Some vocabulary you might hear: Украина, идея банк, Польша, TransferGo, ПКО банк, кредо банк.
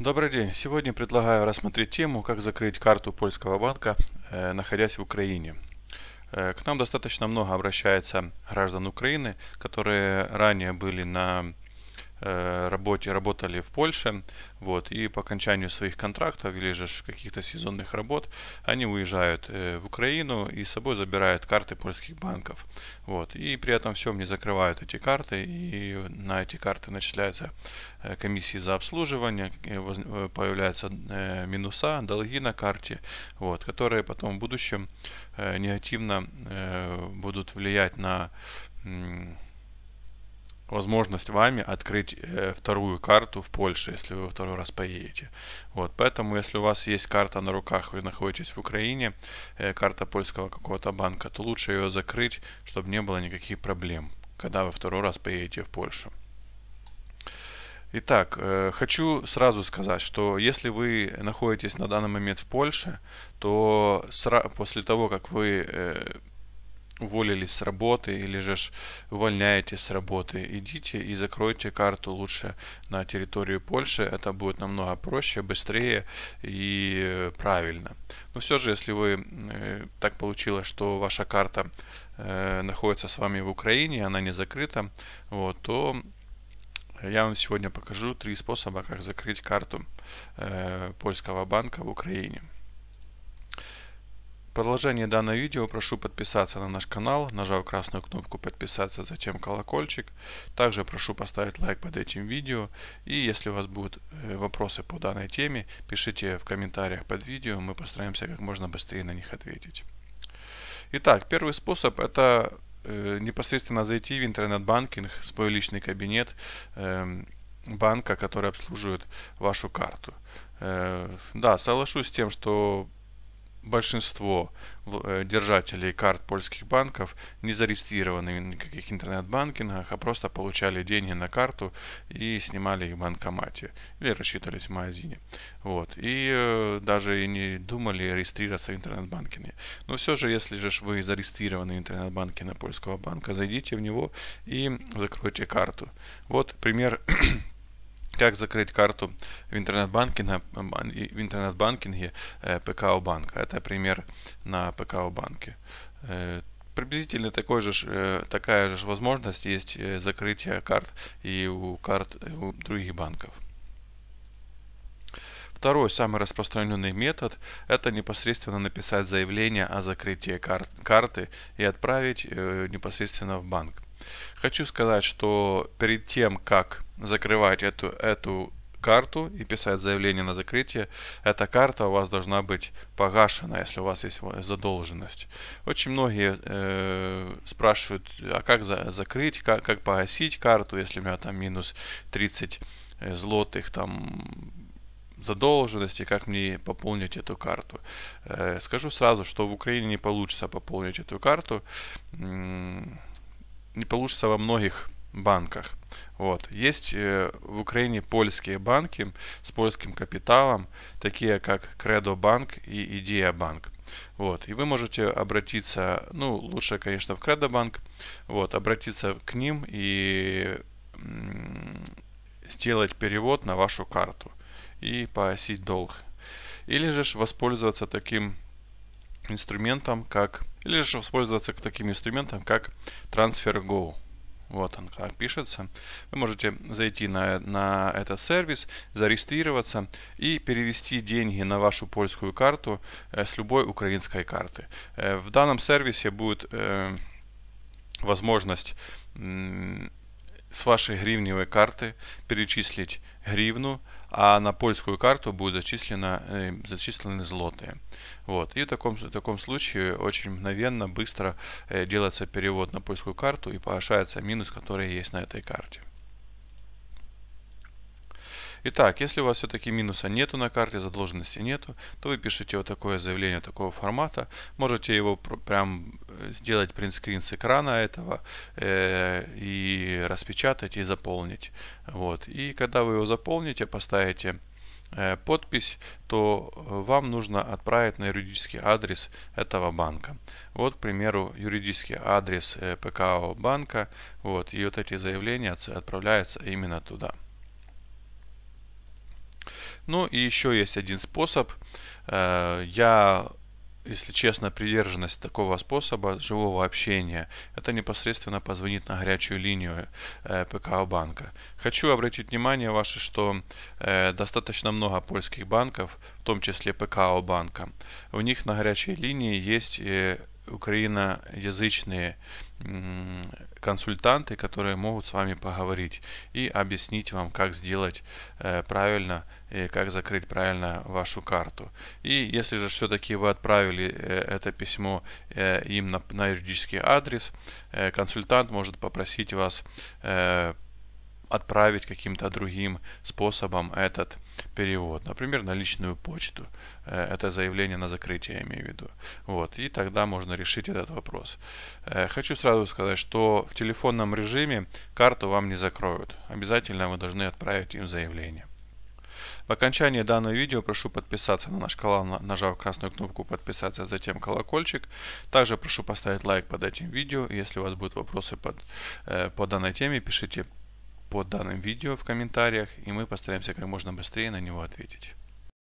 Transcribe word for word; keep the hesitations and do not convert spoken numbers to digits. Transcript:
Добрый день! Сегодня предлагаю рассмотреть тему, как закрыть карту польского банка, находясь в Украине. К нам достаточно много обращается граждан Украины, которые ранее были на работе, работали в Польше, вот, и по окончанию своих контрактов или же каких-то сезонных работ они уезжают в Украину и с собой забирают карты польских банков. Вот, и при этом всем не закрывают эти карты, и на эти карты начисляются комиссии за обслуживание, появляются минуса, долги на карте, вот, которые потом в будущем негативно будут влиять на возможность вами открыть э, вторую карту в Польше, если вы второй раз поедете. Вот, поэтому, если у вас есть карта на руках, вы находитесь в Украине, э, карта польского какого-то банка, то лучше ее закрыть, чтобы не было никаких проблем, когда вы второй раз поедете в Польшу. Итак, э, хочу сразу сказать, что если вы находитесь на данный момент в Польше, то после того, как вы э, уволились с работы или же увольняетесь с работы, идите и закройте карту лучше на территорию Польши. Это будет намного проще, быстрее и правильно. Но все же, если вы так получилось, что ваша карта э, находится с вами в Украине, она не закрыта, вот, то я вам сегодня покажу три способа, как закрыть карту э, польского банка в Украине. В продолжении данного видео прошу подписаться на наш канал, нажав красную кнопку подписаться, затем колокольчик. Также прошу поставить лайк под этим видео. И если у вас будут вопросы по данной теме, пишите в комментариях под видео, мы постараемся как можно быстрее на них ответить. Итак, первый способ — это непосредственно зайти в интернет-банкинг, свой личный кабинет банка, который обслуживает вашу карту. Да, соглашусь с тем, что большинство держателей карт польских банков не зарегистрированы в никаких интернет-банкингах, а просто получали деньги на карту и снимали их в банкомате или рассчитывались в магазине. Вот. И даже и не думали регистрироваться в интернет-банкинге. Но все же, если же вы зарегистрированы в интернет-банкинге польского банка, зайдите в него и закройте карту. Вот пример. Как закрыть карту в интернет-банкинге, в интернет-банкинге ПКО банка. Это пример на ПКО банке. Приблизительно такой же, такая же возможность есть закрытие карт и у карт у других банков. Второй самый распространенный метод — это непосредственно написать заявление о закрытии карт, карты и отправить непосредственно в банк. Хочу сказать, что перед тем, как закрывать эту, эту карту и писать заявление на закрытие, эта карта у вас должна быть погашена, если у вас есть задолженность. Очень многие э, спрашивают, а как за, закрыть, как, как погасить карту, если у меня там минус тридцать злотых там задолженности, как мне пополнить эту карту. Э, скажу сразу, что в Украине не получится пополнить эту карту. Не получится во многих банках. Вот. Есть э, в Украине польские банки с польским капиталом, такие как Кредо банк и Идея банк. Вот. И вы можете обратиться, ну, лучше, конечно, в Кредо банк, вот, обратиться к ним и м-м, сделать перевод на вашу карту и погасить долг. Или же воспользоваться таким инструментом, как или же воспользоваться таким инструментом, как TransferGo. Вот он как пишется. Вы можете зайти на, на этот сервис, зарегистрироваться и перевести деньги на вашу польскую карту э, с любой украинской карты. Э, в данном сервисе будет э, возможность э, с вашей гривневой карты перечислить гривну, а на польскую карту будут зачислены, зачислены злотые. Вот. И в таком, в таком случае очень мгновенно, быстро делается перевод на польскую карту и погашается минус, который есть на этой карте. Итак, если у вас все-таки минуса нету на карте, задолженности нету, то вы пишете вот такое заявление такого формата. Можете его прям сделать принтскрин с экрана этого э и распечатать и заполнить. Вот. И когда вы его заполните, поставите э подпись, то вам нужно отправить на юридический адрес этого банка. Вот, к примеру, юридический адрес э ПКО банка. Вот. И вот эти заявления отправляются именно туда. Ну и еще есть один способ. Я, если честно, приверженность такого способа живого общения. Это непосредственно позвонить на горячую линию ПКО банка. Хочу обратить внимание ваше, что достаточно много польских банков, в том числе ПКО банка. У них на горячей линии есть украиноязычные консультанты, которые могут с вами поговорить и объяснить вам, как сделать правильно и как закрыть правильно вашу карту. И если же все-таки вы отправили это письмо им на, на юридический адрес, консультант может попросить вас отправить каким-то другим способом этот перевод, например, на личную почту. Это заявление на закрытие, я имею в виду. Вот, и тогда можно решить этот вопрос. Хочу сразу сказать, что в телефонном режиме карту вам не закроют. Обязательно вы должны отправить им заявление. В окончании данного видео прошу подписаться на наш канал, нажав красную кнопку подписаться, затем колокольчик. Также прошу поставить лайк под этим видео. Если у вас будут вопросы под, по данной теме, пишите под данным видео в комментариях, и мы постараемся как можно быстрее на него ответить.